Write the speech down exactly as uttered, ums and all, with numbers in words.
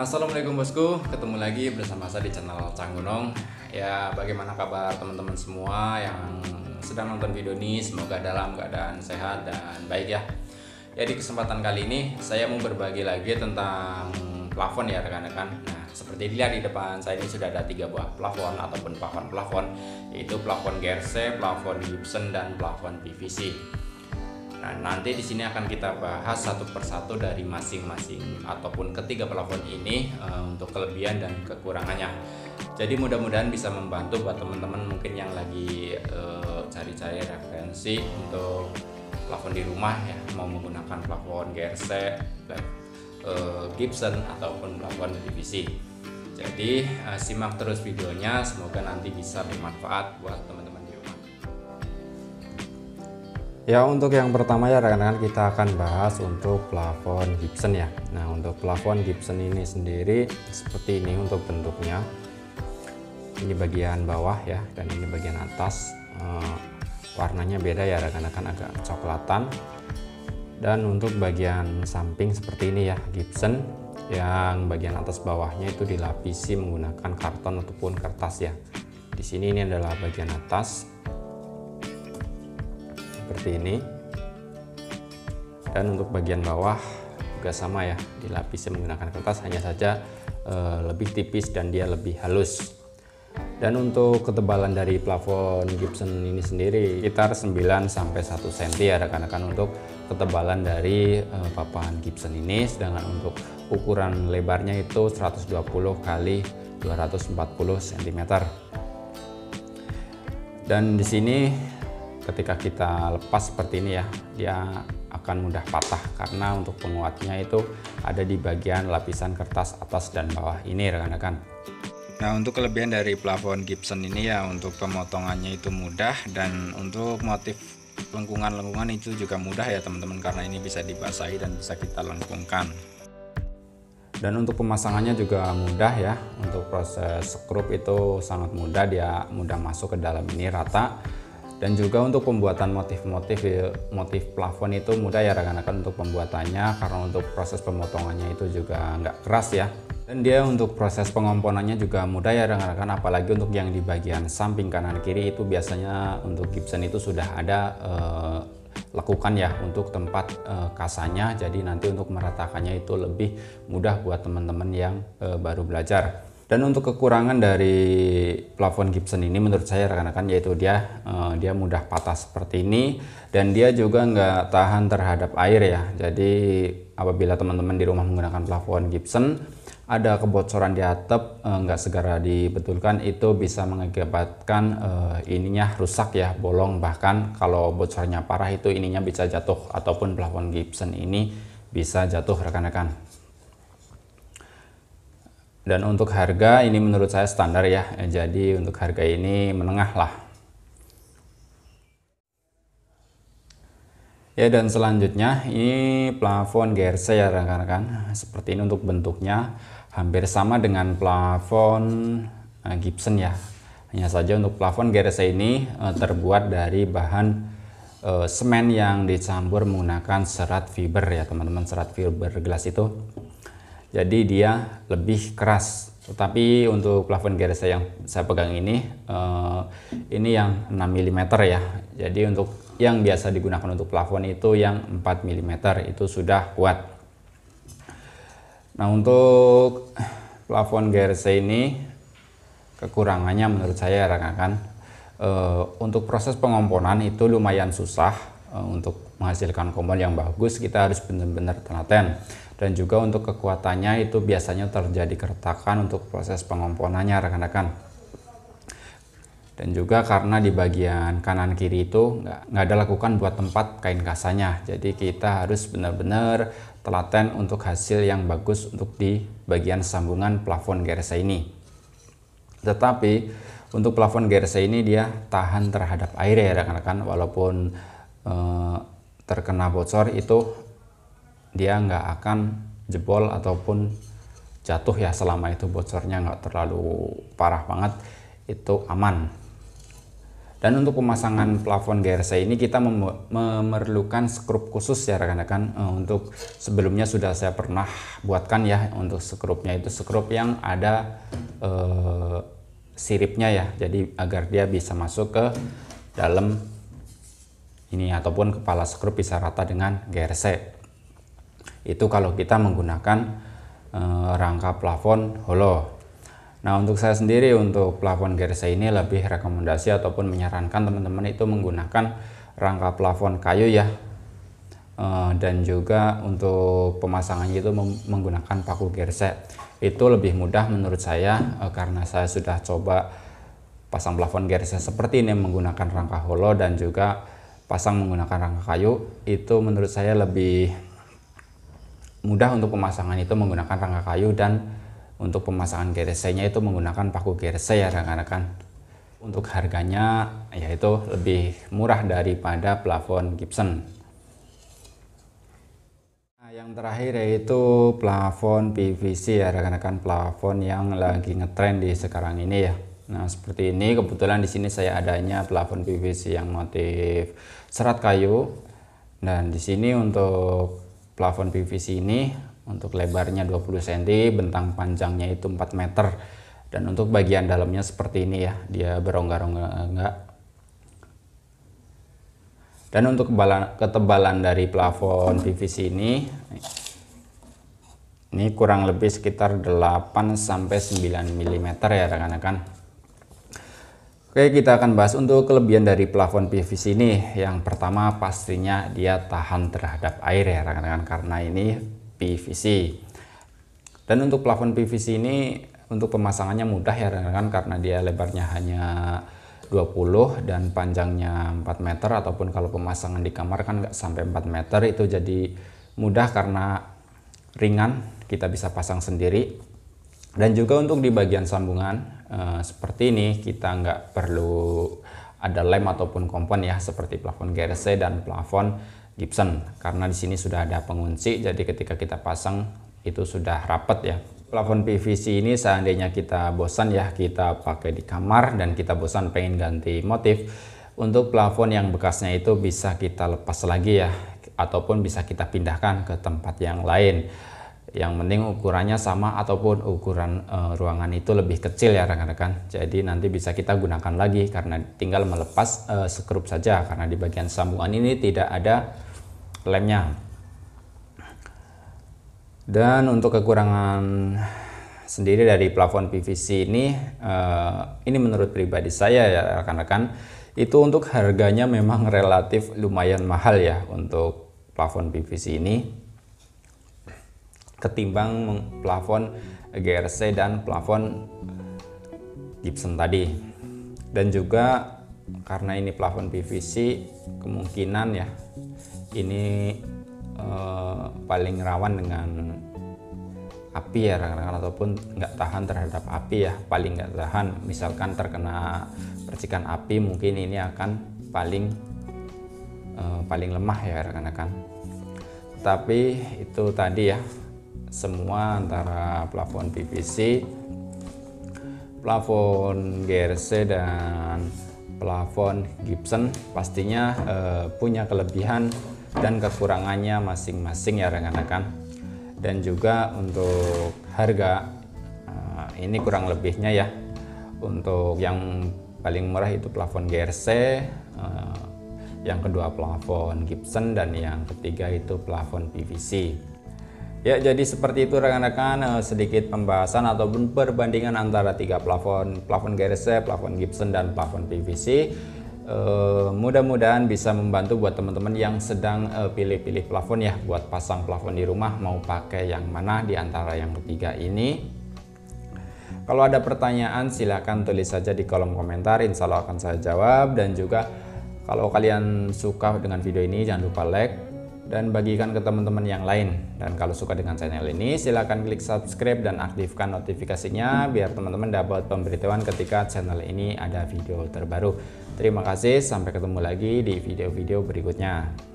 Assalamualaikum bosku, ketemu lagi bersama saya di channel CahGunuNg. Ya, bagaimana kabar teman-teman semua yang sedang nonton video ini? Semoga dalam keadaan sehat dan baik ya. Ya, di kesempatan kali ini saya mau berbagi lagi tentang plafon ya rekan-rekan. Nah, seperti dilihat di depan saya ini sudah ada tiga buah plafon ataupun plafon-plafon, yaitu plafon G R C, plafon Gibson, dan plafon P V C. Nah, nanti di sini akan kita bahas satu persatu dari masing-masing ataupun ketiga plafon ini e, untuk kelebihan dan kekurangannya. Jadi mudah-mudahan bisa membantu buat teman-teman mungkin yang lagi cari-cari e, referensi untuk plafon di rumah ya, mau menggunakan plafon G R C, e, Gibson ataupun plafon P V C. Jadi e, simak terus videonya, semoga nanti bisa bermanfaat buat teman-teman. Ya, untuk yang pertama ya rekan-rekan, kita akan bahas untuk plafon Gibson ya. Nah, untuk plafon Gibson ini sendiri seperti ini untuk bentuknya. Ini bagian bawah ya, dan ini bagian atas. E, warnanya beda ya rekan-rekan, agak coklatan. Dan untuk bagian samping seperti ini ya Gibson, yang bagian atas bawahnya itu dilapisi menggunakan karton ataupun kertas ya. Di sini ini adalah bagian atas seperti ini, dan untuk bagian bawah juga sama ya, dilapisi menggunakan kertas, hanya saja e, lebih tipis dan dia lebih halus. Dan untuk ketebalan dari plafon Gibson ini sendiri sekitar sembilan sampai satu sentimeter ya rekan-rekan untuk ketebalan dari e, papan Gibson ini. Sedangkan untuk ukuran lebarnya itu seratus dua puluh kali dua ratus empat puluh sentimeter. Dan di sini ketika kita lepas seperti ini ya, dia akan mudah patah karena untuk penguatnya itu ada di bagian lapisan kertas atas dan bawah ini rekan-rekan. Nah, untuk kelebihan dari plafon Gibson ini ya, untuk pemotongannya itu mudah, dan untuk motif lengkungan-lengkungan itu juga mudah ya teman-teman, karena ini bisa dibasahi dan bisa kita lengkungkan. Dan untuk pemasangannya juga mudah ya, untuk proses skrup itu sangat mudah, dia mudah masuk ke dalam ini rata. Dan juga untuk pembuatan motif-motif motif plafon itu mudah ya rekan-rekan untuk pembuatannya, karena untuk proses pemotongannya itu juga nggak keras ya. Dan dia untuk proses pengomponannya juga mudah ya rekan-rekan, apalagi untuk yang di bagian samping kanan kiri itu biasanya untuk Gibson itu sudah ada eh, lekukan ya untuk tempat eh, kasanya. Jadi nanti untuk meratakannya itu lebih mudah buat teman-teman yang eh, baru belajar. Dan untuk kekurangan dari plafon Gibson ini menurut saya rekan-rekan, yaitu dia eh, dia mudah patah seperti ini, dan dia juga nggak tahan terhadap air ya. Jadi apabila teman-teman di rumah menggunakan plafon Gibson, ada kebocoran di atap eh, nggak segera dibetulkan, itu bisa mengakibatkan eh, ininya rusak ya, bolong. Bahkan kalau bocornya parah itu ininya bisa jatuh, ataupun plafon Gibson ini bisa jatuh rekan-rekan. Dan untuk harga ini menurut saya standar ya, jadi untuk harga ini menengah lah. Ya, dan selanjutnya ini plafon G R C ya rekan-rekan, seperti ini untuk bentuknya hampir sama dengan plafon Gibson ya. Hanya saja untuk plafon G R C ini terbuat dari bahan semen yang dicampur menggunakan serat fiber ya teman-teman, serat fiberglass itu. Jadi dia lebih keras. Tetapi untuk plafon G R C yang saya pegang ini, eh, ini yang enam milimeter ya. Jadi untuk yang biasa digunakan untuk plafon itu yang empat milimeter, itu sudah kuat. Nah, untuk plafon G R C ini kekurangannya menurut saya rekan-rekan, eh, untuk proses pengomponan itu lumayan susah. Eh, untuk menghasilkan kompon yang bagus kita harus benar-benar telaten. Dan juga untuk kekuatannya itu biasanya terjadi keretakan untuk proses pengomponannya rekan-rekan. Dan juga karena di bagian kanan kiri itu nggak ada lakukan buat tempat kain kasanya, jadi kita harus benar-benar telaten untuk hasil yang bagus untuk di bagian sambungan plafon G R C ini. Tetapi untuk plafon G R C ini dia tahan terhadap air ya rekan-rekan, walaupun eh, terkena bocor itu dia nggak akan jebol ataupun jatuh ya, selama itu bocornya nggak terlalu parah banget, itu aman. Dan untuk pemasangan plafon G R C ini kita memerlukan skrup khusus ya rekan-rekan. Untuk sebelumnya sudah saya pernah buatkan ya, untuk skrupnya itu skrup yang ada eh, siripnya ya, jadi agar dia bisa masuk ke dalam ini ataupun kepala skrup bisa rata dengan G R C. Itu kalau kita menggunakan eh, rangka plafon hollow. Nah, untuk saya sendiri untuk plafon G R C ini lebih rekomendasi ataupun menyarankan teman-teman itu menggunakan rangka plafon kayu ya, e, dan juga untuk pemasangannya itu menggunakan paku G R C. Itu lebih mudah menurut saya e, karena saya sudah coba pasang plafon G R C seperti ini menggunakan rangka hollow dan juga pasang menggunakan rangka kayu. Itu menurut saya lebih mudah untuk pemasangan itu menggunakan rangka kayu, dan untuk pemasangan G R C-nya itu menggunakan paku G R C ya rekan-rekan. Untuk harganya yaitu lebih murah daripada plafon Gibson. Nah, yang terakhir yaitu plafon P V C ya rekan-rekan, plafon yang lagi ngetrend di sekarang ini ya. Nah, seperti ini kebetulan di sini saya adanya plafon P V C yang motif serat kayu, dan di sini untuk plafon P V C ini untuk lebarnya dua puluh sentimeter, bentang panjangnya itu empat meter, dan untuk bagian dalamnya seperti ini ya, dia berongga-rongga enggak. Dan untuk ketebalan, ketebalan dari plafon P V C ini ini kurang lebih sekitar delapan sampai sembilan milimeter ya rekan-rekan. Oke, kita akan bahas untuk kelebihan dari plafon P V C ini. Yang pertama pastinya dia tahan terhadap air ya rekan-rekan, karena ini P V C. Dan untuk plafon P V C ini untuk pemasangannya mudah ya rekan-rekan, karena dia lebarnya hanya dua puluh dan panjangnya empat meter, ataupun kalau pemasangan di kamar kan nggak sampai empat meter, itu jadi mudah karena ringan, kita bisa pasang sendiri. Dan juga untuk di bagian sambungan eh, seperti ini kita nggak perlu ada lem ataupun kompon ya, seperti plafon G R C dan plafon Gibson, karena di sini sudah ada pengunci, jadi ketika kita pasang itu sudah rapat ya. Plafon P V C ini seandainya kita bosan ya, kita pakai di kamar dan kita bosan pengen ganti motif, untuk plafon yang bekasnya itu bisa kita lepas lagi ya, ataupun bisa kita pindahkan ke tempat yang lain. Yang penting ukurannya sama ataupun ukuran e, ruangan itu lebih kecil ya rekan-rekan, jadi nanti bisa kita gunakan lagi karena tinggal melepas e, skrup saja, karena di bagian sambungan ini tidak ada lemnya. Dan untuk kekurangan sendiri dari plafon P V C ini e, ini menurut pribadi saya ya rekan-rekan, itu untuk harganya memang relatif lumayan mahal ya untuk plafon P V C ini ketimbang plafon G R C dan plafon Gibson tadi. Dan juga karena ini plafon P V C, kemungkinan ya ini eh, paling rawan dengan api ya rekan-rekan, ataupun nggak tahan terhadap api ya, paling nggak tahan. Misalkan terkena percikan api, mungkin ini akan paling eh, paling lemah ya rekan-rekan. Tapi itu tadi ya, semua antara plafon P V C, plafon G R C, dan plafon Gibson pastinya eh, punya kelebihan dan kekurangannya masing-masing ya rekan-rekan. Dan juga untuk harga eh, ini kurang lebihnya ya, untuk yang paling murah itu plafon G R C, eh, yang kedua plafon Gibson, dan yang ketiga itu plafon P V C. Ya, jadi seperti itu rekan-rekan, sedikit pembahasan ataupun perbandingan antara tiga plafon, plafon G R C, plafon Gibson, dan plafon P V C. E, mudah-mudahan bisa membantu buat teman-teman yang sedang pilih-pilih plafon ya, buat pasang plafon di rumah mau pakai yang mana di antara yang ketiga ini. Kalau ada pertanyaan silahkan tulis saja di kolom komentar, insya Allah akan saya jawab. Dan juga kalau kalian suka dengan video ini jangan lupa like dan bagikan ke teman-teman yang lain. Dan kalau suka dengan channel ini silahkan klik subscribe dan aktifkan notifikasinya biar teman-teman dapat pemberitahuan ketika channel ini ada video terbaru. Terima kasih, sampai ketemu lagi di video-video berikutnya.